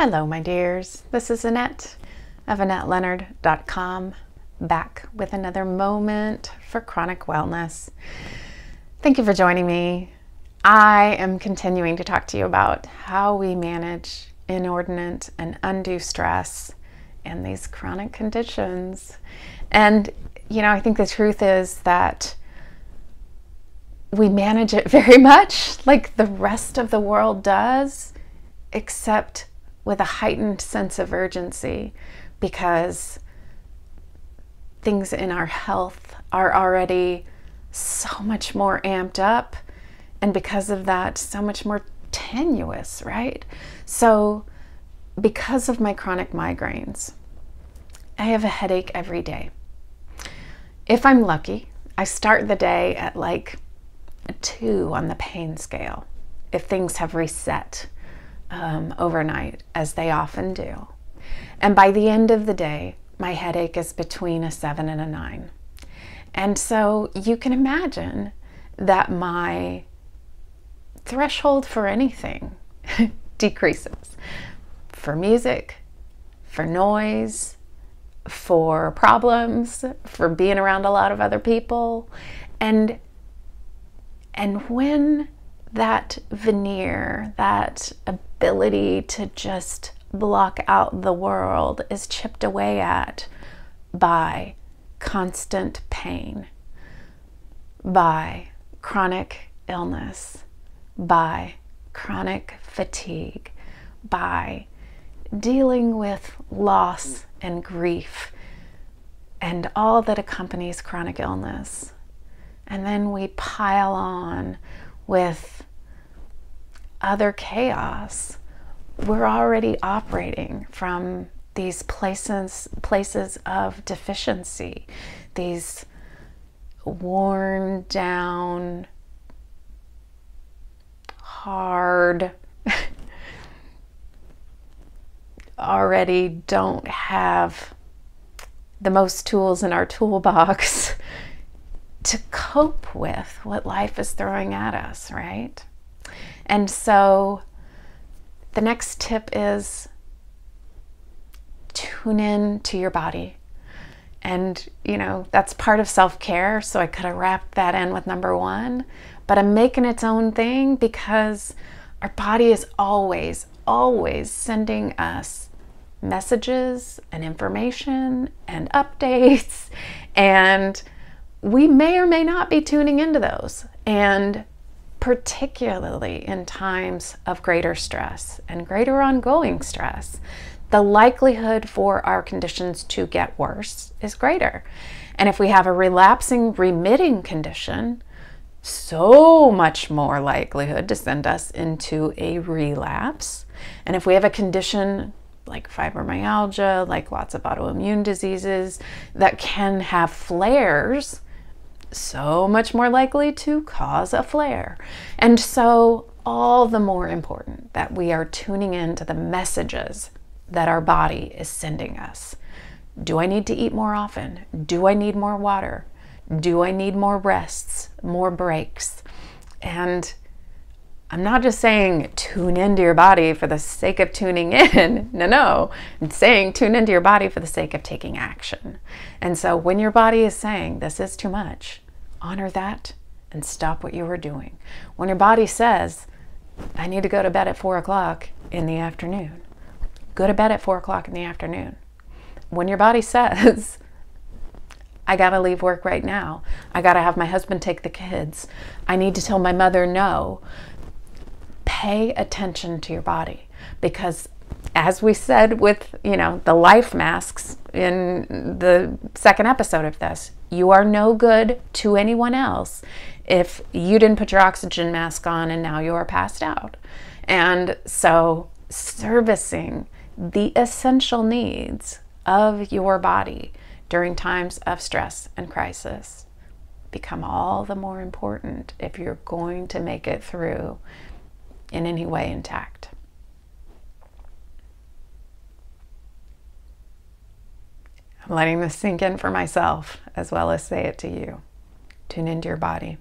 Hello, my dears. This is Annette of AnnetteLeonard.com, back with another moment for chronic wellness. Thank you for joining me. I am continuing to talk to you about how we manage inordinate and undue stress and these chronic conditions. And, you know, I think the truth is that we manage it very much like the rest of the world does, except with a heightened sense of urgency, because things in our health are already so much more amped up, and because of that, so much more tenuous, right? So because of my chronic migraines, I have a headache every day. If I'm lucky, I start the day at like a 2 on the pain scale if things have reset overnight, as they often do. And by the end of the day, my headache is between a 7 and a 9. And so you can imagine that my threshold for anything decreases. For music, for noise, for problems, for being around a lot of other people. And when that veneer, that ability to just block out the world is chipped away at by constant pain, by chronic illness, by chronic fatigue, by dealing with loss and grief and all that accompanies chronic illness. And then we pile on with other chaos. We're already operating from these places of deficiency, these worn down, hard, already don't have the most tools in our toolbox to cope with what life is throwing at us, right? And so the next tip is tune in to your body. And, you know, that's part of self-care, so I could have wrapped that in with number 1, but I'm making its own thing because our body is always, always sending us messages and information and updates, and we may or may not be tuning into those, and particularly in times of greater stress and greater ongoing stress, the likelihood for our conditions to get worse is greater. And if we have a relapsing, remitting condition, so much more likelihood to send us into a relapse. And if we have a condition like fibromyalgia, like lots of autoimmune diseases that can have flares, so much more likely to cause a flare. And so all the more important that we are tuning in to the messages that our body is sending us. Do I need to eat more often? Do I need more water? Do I need more rests, more breaks? And I'm not just saying tune into your body for the sake of tuning in. No. I'm saying tune into your body for the sake of taking action. And so when your body is saying this is too much, honor that and stop what you were doing. When your body says, I need to go to bed at 4 o'clock in the afternoon, go to bed at 4 o'clock in the afternoon. When your body says, I gotta leave work right now, I gotta have my husband take the kids, I need to tell my mother no, pay attention to your body, because as we said with, you know, the life masks in the second episode of this, you are no good to anyone else if you didn't put your oxygen mask on and now you are passed out. And so servicing the essential needs of your body during times of stress and crisis become all the more important if you're going to make it through in any way intact. I'm letting this sink in for myself as well as say it to you. Tune into your body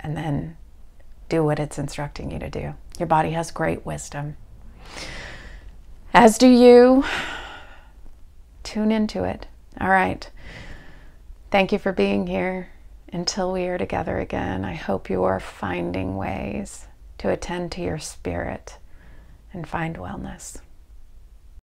and then do what it's instructing you to do. Your body has great wisdom. As do you. Tune into it. All right. Thank you for being here. Until we are together again, I hope you are finding ways to attend to your spirit and find wellness.